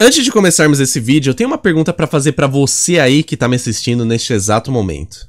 Antes de começarmos esse vídeo, eu tenho uma pergunta pra fazer pra você aí que tá me assistindo neste exato momento.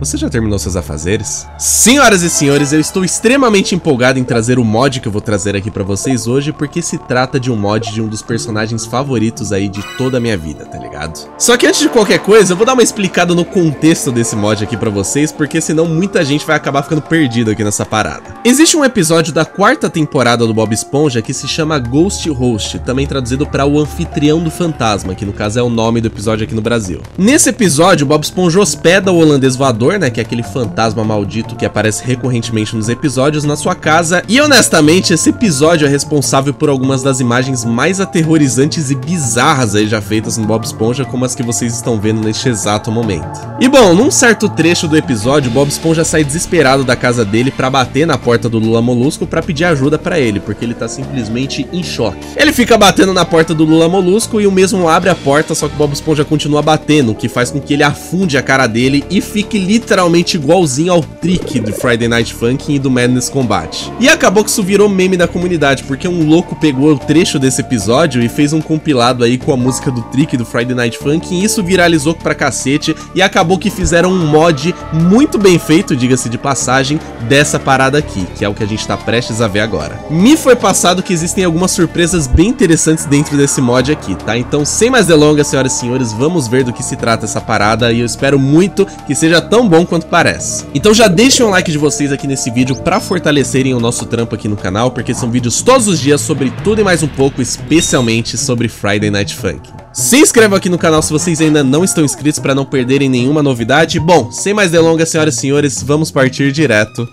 Você já terminou seus afazeres? Senhoras e senhores, eu estou extremamente empolgado em trazer o mod que eu vou trazer aqui pra vocês hoje, porque se trata de um mod de um dos personagens favoritos aí de toda a minha vida, tá ligado? Só que antes de qualquer coisa, eu vou dar uma explicada no contexto desse mod aqui pra vocês, porque senão muita gente vai acabar ficando perdida aqui nessa parada. Existe um episódio da 4ª temporada do Bob Esponja que se chama Ghost Host, também traduzido pra O Anfitrião do Fantasma, que no caso é o nome do episódio aqui no Brasil. Nesse episódio, o Bob Esponja hospeda o Holandês Voador, né, que é aquele fantasma maldito que aparece recorrentemente nos episódios, na sua casa. E honestamente, esse episódio é responsável por algumas das imagens mais aterrorizantes e bizarras aí já feitas no Bob Esponja, como as que vocês estão vendo neste exato momento. E bom, num certo trecho do episódio, Bob Esponja sai desesperado da casa dele pra bater na porta do Lula Molusco pra pedir ajuda pra ele, porque ele tá simplesmente em choque. Ele fica batendo na porta do Lula Molusco e o mesmo abre a porta, só que o Bob Esponja continua batendo, o que faz com que ele afunde a cara dele e fique literalmente igualzinho ao Trick do Friday Night Funkin' e do Madness Combat. E acabou que isso virou meme da comunidade, porque um louco pegou o trecho desse episódio e fez um compilado aí com a música do Trick do Friday Night Funkin', e isso viralizou pra cacete, e acabou que fizeram um mod muito bem feito, diga-se de passagem, dessa parada aqui, que é o que a gente tá prestes a ver agora. Me foi passado que existem algumas surpresas bem interessantes dentro desse mod aqui, tá? Então, sem mais delongas, senhoras e senhores, vamos ver do que se trata essa parada, e eu espero muito que seja tão bom quanto parece. Então já deixem um like de vocês aqui nesse vídeo pra fortalecerem o nosso trampo aqui no canal, porque são vídeos todos os dias sobre tudo e mais um pouco, especialmente sobre Friday Night Funkin'. Se inscrevam aqui no canal se vocês ainda não estão inscritos pra não perderem nenhuma novidade. Bom, sem mais delongas, senhoras e senhores, vamos partir direto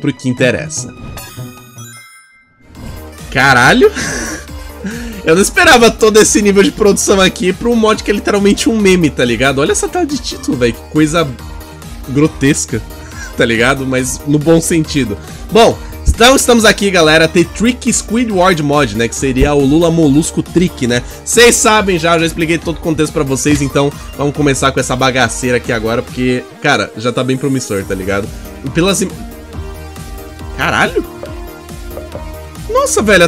pro que interessa. Caralho! Eu não esperava todo esse nível de produção aqui pra um mod que é literalmente um meme, tá ligado? Olha essa tela de título, velho, que coisa grotesca, tá ligado? Mas no bom sentido. Bom, então estamos aqui, galera, ter Trick Squidward Mod, né, que seria o Lula Molusco Trick, né? Vocês sabem já, eu já expliquei todo o contexto pra vocês, então vamos começar com essa bagaceira aqui agora, porque, cara, já tá bem promissor, tá ligado? E pelas... Caralho! Nossa, velho,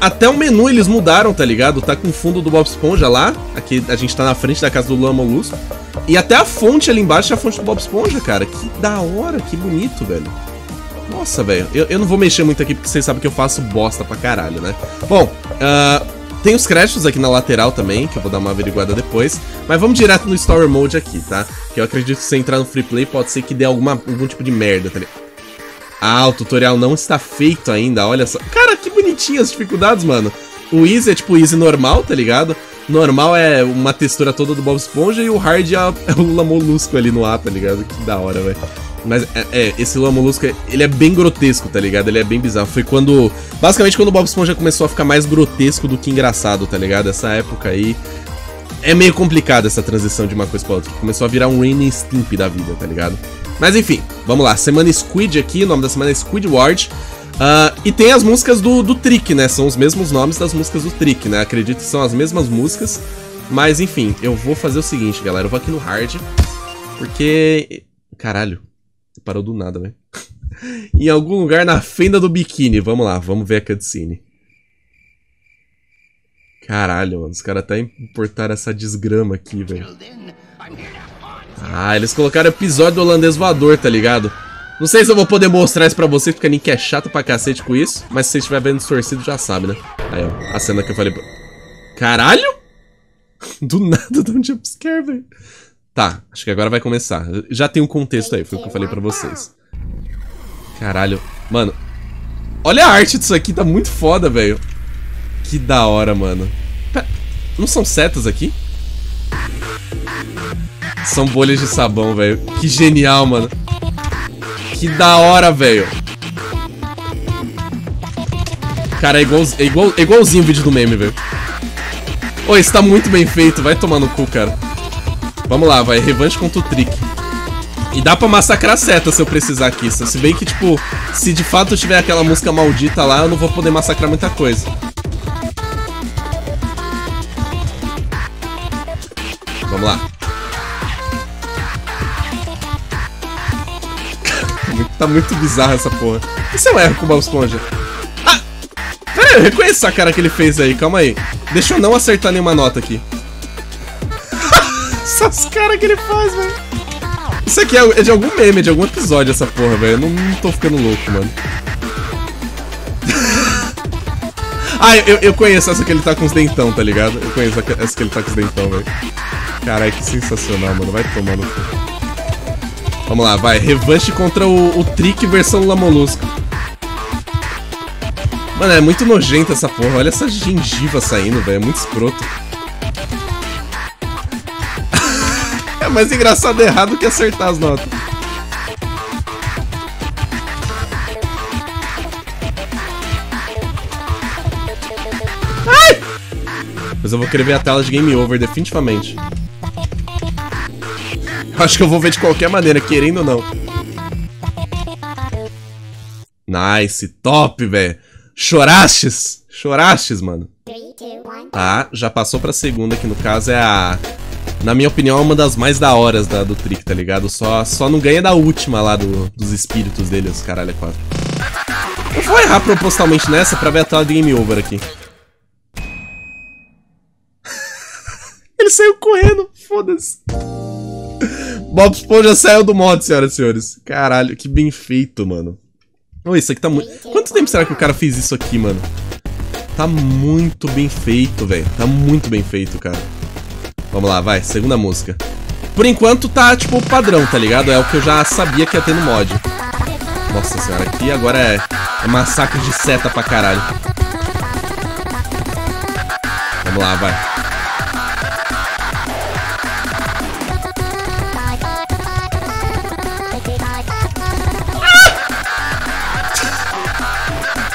até o menu eles mudaram, tá ligado? Tá com o fundo do Bob Esponja lá. Aqui a gente tá na frente da casa do Lula Molusco. E até a fonte ali embaixo é a fonte do Bob Esponja, cara. Que da hora, que bonito, velho. Nossa, velho. Eu não vou mexer muito aqui porque vocês sabem que eu faço bosta pra caralho, né? Bom, tem os créditos aqui na lateral também, que eu vou dar uma averiguada depois. Mas vamos direto no Story Mode aqui, tá? Que eu acredito que se você entrar no Free Play pode ser que dê algum tipo de merda, tá ligado? Ah, o tutorial não está feito ainda, olha só. Cara, que bonitinho as dificuldades, mano. O Easy é tipo Easy normal, tá ligado? Normal é uma textura toda do Bob Esponja e o Hard é o Lula Molusco ali no ar, tá ligado? Que da hora, velho. Mas, esse Lula Molusco, ele é bem grotesco, tá ligado? Ele é bem bizarro. Foi quando... Basicamente quando o Bob Esponja começou a ficar mais grotesco do que engraçado, tá ligado? Essa época aí... É meio complicada essa transição de uma coisa pra outra. Começou a virar um Ren & Stimpy da vida, tá ligado? Mas enfim, vamos lá. Semana Squid aqui, o nome da semana é Squidward. E tem as músicas do Trick, né? São os mesmos nomes das músicas do Trick, né? Acredito que são as mesmas músicas. Mas enfim, eu vou fazer o seguinte, galera. Eu vou aqui no Hard, porque... Caralho, parou do nada, velho. Em algum lugar na fenda do biquíni. Vamos lá, vamos ver a cutscene. Caralho, mano, os caras até importaram essa desgrama aqui, velho. Ah, eles colocaram episódio do Holandês Voador, tá ligado? Não sei se eu vou poder mostrar isso pra vocês, porque a Nick é chato pra cacete com isso. Mas se você estiver vendo distorcido, já sabe, né? Aí, ó, a cena que eu falei... Caralho! Do nada dá um jumpscare, velho. Tá, acho que agora vai começar. Já tem um contexto aí, foi o que eu falei pra vocês. Caralho, mano. Olha a arte disso aqui, tá muito foda, velho. Que da hora, mano. Pera, não são setas aqui? São bolhas de sabão, velho. Que genial, mano. Que da hora, velho. Cara, é igualzinho o vídeo do meme, velho. Ô, esse tá muito bem feito. Vai tomar no cu, cara. Vamos lá, vai. Revanche contra o Trick. E dá pra massacrar seta se eu precisar aqui. Se bem que, tipo, se de fato eu tiver aquela música maldita lá, eu não vou poder massacrar muita coisa. Vamos lá. Tá muito bizarro essa porra. E se eu erro com o Bob Esponja? Ah! Eu reconheço essa cara que ele fez aí, calma aí. Deixa eu não acertar nenhuma nota aqui. Essas caras que ele faz, velho. Isso aqui é de algum meme, é de algum episódio essa porra, velho. Eu não tô ficando louco, mano. Ah, eu conheço essa que ele tá com os dentão, tá ligado? Eu conheço essa que ele tá com os dentão, velho. Caralho, que sensacional, mano. Vai tomando. Vamos lá, vai. Revanche contra o Trick versão Lula Molusco. Mano, é muito nojenta essa porra. Olha essa gengiva saindo, velho. É muito escroto. É mais engraçado errar do que acertar as notas. Ai! Mas eu vou querer ver a tela de Game Over, definitivamente. Acho que eu vou ver de qualquer maneira, querendo ou não. Nice, top, velho. Chorastes! Chorastes, mano. 3, 2, 1. Tá, já passou pra segunda, que no caso é a... Na minha opinião, é uma das mais da horas do Trick, tá ligado? Só não ganha da última lá dos espíritos dele, os caralho é 4. Eu vou errar propositalmente nessa pra ver a tela de Game Over aqui. Ele saiu correndo, foda-se. Bob Esponja saiu do mod, senhoras e senhores. Caralho, que bem feito, mano. Oh, isso aqui tá muito... Quanto tempo será que o cara fez isso aqui, mano? Tá muito bem feito, velho. Tá muito bem feito, cara. Vamos lá, vai. Segunda música. Por enquanto tá, tipo, padrão, tá ligado? É o que eu já sabia que ia ter no mod. Nossa senhora, aqui agora é massacre de seta pra caralho. Vamos lá, vai.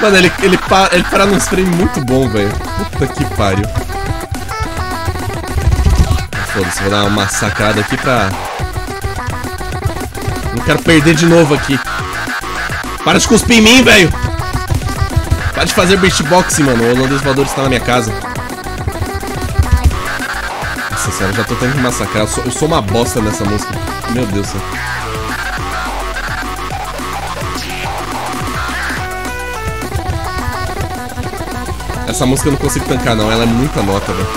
Mano, ele para num frame muito bom, velho. Puta que pariu. Foda-se, vou dar uma massacrada aqui pra... Não quero perder de novo aqui. Para de cuspir em mim, velho! Para de fazer beatboxing, mano. O Holandês Voador está na minha casa. Nossa senhora, eu já tô tendo que massacrar. Eu sou uma bosta nessa música. Meu Deus do céu. Essa música eu não consigo tancar, não. Ela é muita nota, velho.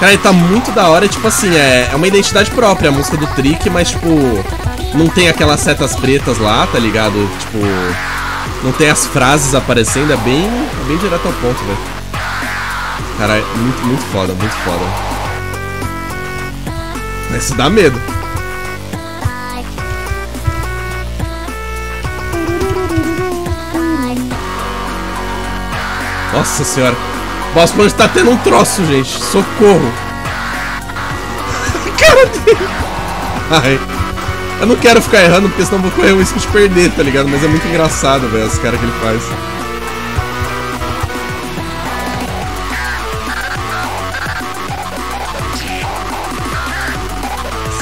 Cara, ele tá muito da hora. Tipo assim, é uma identidade própria a música do Trick, mas, tipo, não tem aquelas setas pretas lá, tá ligado? Tipo, não tem as frases aparecendo. É bem direto ao ponto, velho. Cara, é muito foda, muito foda. Isso dá medo. Nossa senhora, o Bob Esponja tá tendo um troço, gente. Socorro. Cara dele. Ai. Eu não quero ficar errando, porque senão vou correr o risco de perder, tá ligado? Mas é muito engraçado, velho, as caras que ele faz.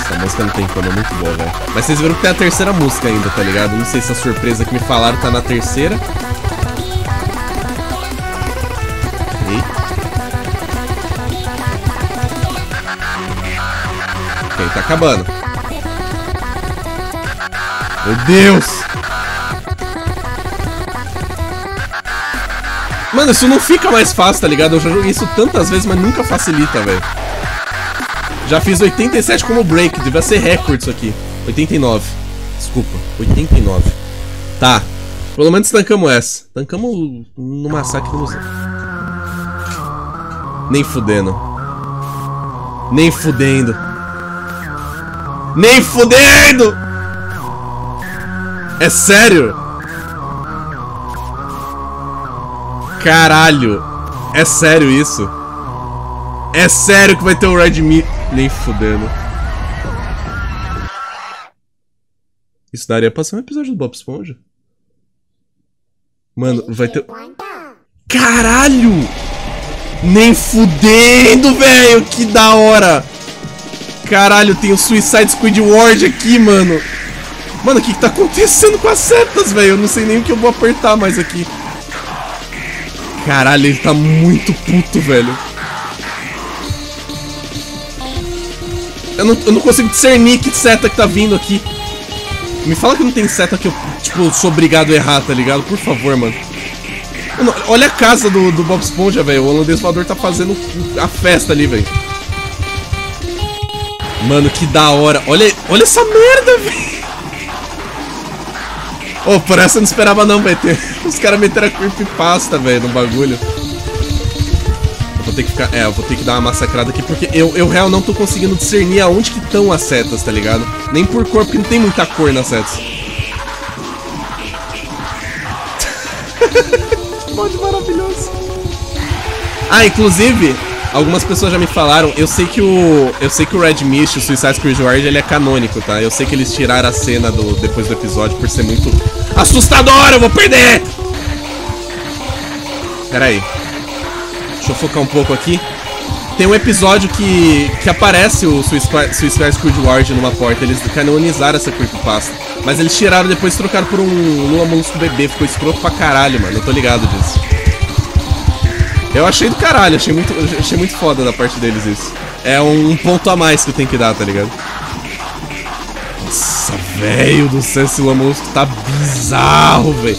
Essa música não tem como, é muito boa, velho. Mas vocês viram que tem a terceira música ainda, tá ligado? Não sei se a surpresa que me falaram tá na terceira. Tá acabando. Meu Deus! Mano, isso não fica mais fácil, tá ligado? Eu já joguei isso tantas vezes, mas nunca facilita, velho. Já fiz 87 como break. Devia ser recorde isso aqui. 89. Desculpa, 89. Tá. Pelo menos tancamos essa. Tancamos no massacre do museu. Nem fudendo. Nem fudendo. Nem fudendo! É sério? Caralho! É sério isso? É sério que vai ter o Red Mist? Nem fudendo. Isso daria pra ser um episódio do Bob Esponja? Mano, vai ter... Caralho! Nem fudendo, velho! Que da hora! Caralho, tem o Suicide Squidward aqui, mano. Mano, o que tá acontecendo com as setas, velho? Eu não sei nem o que eu vou apertar mais aqui. Caralho, ele tá muito puto, velho. Eu não consigo discernir que seta que tá vindo aqui. Me fala que não tem seta que eu, tipo, sou obrigado a errar, tá ligado? Por favor, mano. Mano, olha a casa do Bob Esponja, velho. O Holandês Voador tá fazendo a festa ali, velho. Mano, que da hora. Olha essa merda, velho. Ô, por essa eu não esperava não, velho. Os caras meteram a creepypasta, velho, no bagulho. Eu vou ter que ficar... É, eu vou ter que dar uma massacrada aqui, porque eu real, não tô conseguindo discernir aonde que estão as setas, tá ligado? Nem por cor, porque não tem muita cor nas setas. Que mod maravilhoso. Ah, inclusive... Algumas pessoas já me falaram, eu sei que o Red Mist, o Suicide Squidward, ele é canônico, tá? Eu sei que eles tiraram a cena depois do episódio por ser muito assustador, eu vou perder! Pera aí. Deixa eu focar um pouco aqui. Tem um episódio que aparece o Suicide Squidward numa porta, eles canonizaram essa creepypasta. Mas eles tiraram depois e trocaram por um Lula Molusco bebê, ficou escroto pra caralho, mano, eu tô ligado disso. Eu achei do caralho, achei muito foda da parte deles isso. É um ponto a mais que eu tenho que dar, tá ligado? Nossa, velho do céu, esse Lula Molusco tá bizarro, velho.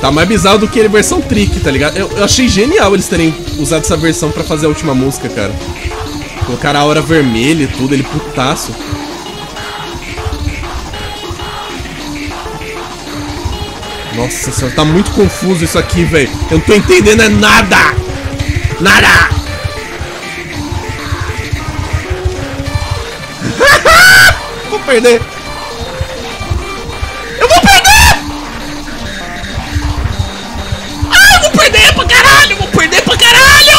Tá mais bizarro do que a versão Trick, tá ligado? Eu achei genial eles terem usado essa versão pra fazer a última música, cara. Colocaram a aura vermelha e tudo, ele putaço. Nossa senhora, tá muito confuso isso aqui, velho. Eu não tô entendendo é nada! Nada! Vou perder! Eu vou perder! Ah, eu vou perder pra caralho! Eu vou perder pra caralho!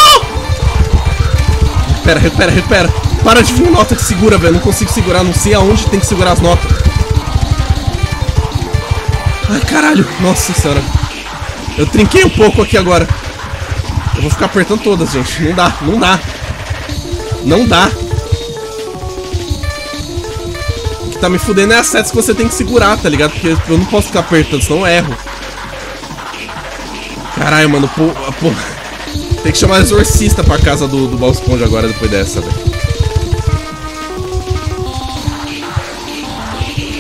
Repera. Para de vir nota que segura, velho. Não consigo segurar, não sei aonde tem que segurar as notas. Ai, caralho. Nossa senhora. Eu trinquei um pouco aqui agora. Eu vou ficar apertando todas, gente. Não dá. O que tá me fudendo é as setas que você tem que segurar, tá ligado? Porque eu não posso ficar apertando, senão eu erro. Caralho, mano. Pô. Tem que chamar exorcista pra casa do Bob Esponja agora, depois dessa, velho.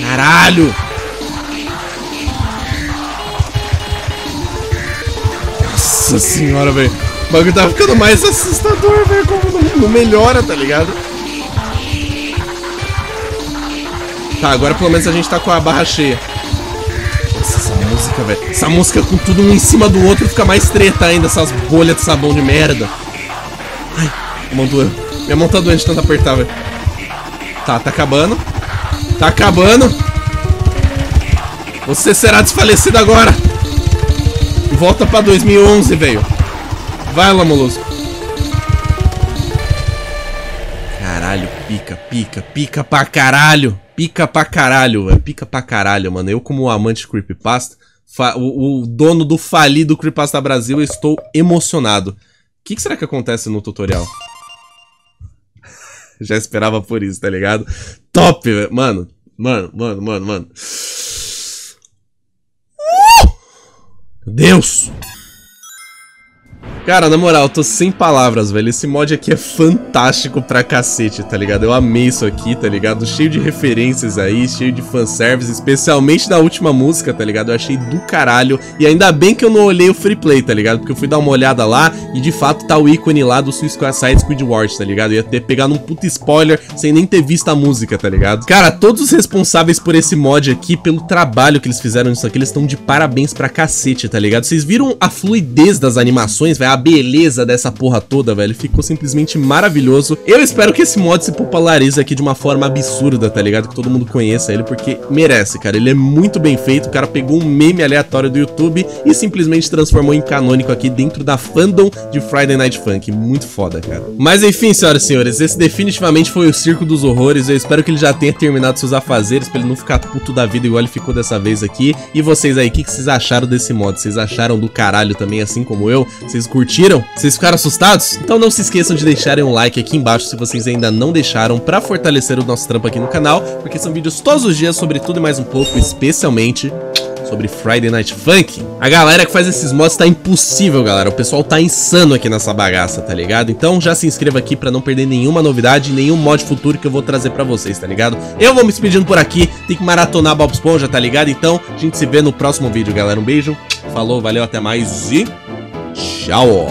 Caralho. Nossa senhora, velho. O bagulho tá ficando mais assustador, velho. Como não melhora, tá ligado? Tá, agora pelo menos a gente tá com a barra cheia. Nossa, essa música, velho. Essa música com tudo um em cima do outro fica mais treta ainda. Essas bolhas de sabão de merda. Ai, a mão doeu. Minha mão tá doente de tanto apertar, velho. Tá acabando. Tá acabando. Você será desfalecido agora. Volta pra 2011, velho. Vai lá, Molusco. Caralho, pica pra caralho. Pica pra caralho, velho. Pica pra caralho, mano. Eu, como amante de Creepypasta, o dono do falido Creepypasta Brasil, eu estou emocionado. O que será que acontece no tutorial? Já esperava por isso, tá ligado? Top, velho. Mano. Deus! Cara, na moral, eu tô sem palavras, velho. Esse mod aqui é fantástico pra cacete, tá ligado? Eu amei isso aqui, tá ligado? Cheio de referências aí, cheio de fanservice, especialmente da última música, tá ligado? Eu achei do caralho. E ainda bem que eu não olhei o free play, tá ligado? Porque eu fui dar uma olhada lá e de fato tá o ícone lá do Suicide Squidward, tá ligado? Eu ia ter pegado um puta spoiler sem nem ter visto a música, tá ligado? Cara, todos os responsáveis por esse mod aqui, pelo trabalho que eles fizeram nisso aqui, eles estão de parabéns pra cacete, tá ligado? Vocês viram a fluidez das animações, velho? A beleza dessa porra toda, velho, ficou simplesmente maravilhoso. Eu espero que esse mod se popularize aqui de uma forma absurda, tá ligado? Que todo mundo conheça ele, porque merece, cara. Ele é muito bem feito, o cara pegou um meme aleatório do YouTube e simplesmente transformou em canônico aqui dentro da fandom de Friday Night Funkin'. Muito foda, cara. Mas enfim, senhoras e senhores, esse definitivamente foi o Circo dos Horrores. Eu espero que ele já tenha terminado seus afazeres, pra ele não ficar puto da vida igual ele ficou dessa vez aqui. E vocês aí, o que vocês acharam desse mod? Vocês acharam do caralho também, assim como eu? Vocês curtiram? Vocês ficaram assustados? Então não se esqueçam de deixarem um like aqui embaixo se vocês ainda não deixaram, pra fortalecer o nosso trampo aqui no canal, porque são vídeos todos os dias sobre tudo e mais um pouco, especialmente sobre Friday Night Funkin'. A galera que faz esses mods tá impossível, galera. O pessoal tá insano aqui nessa bagaça, tá ligado? Então já se inscreva aqui pra não perder nenhuma novidade, nenhum mod futuro que eu vou trazer pra vocês, tá ligado? Eu vou me despedindo por aqui, tem que maratonar Bob Esponja, tá ligado? Então a gente se vê no próximo vídeo, galera. Um beijo, falou! Falou, valeu, até mais e tchau!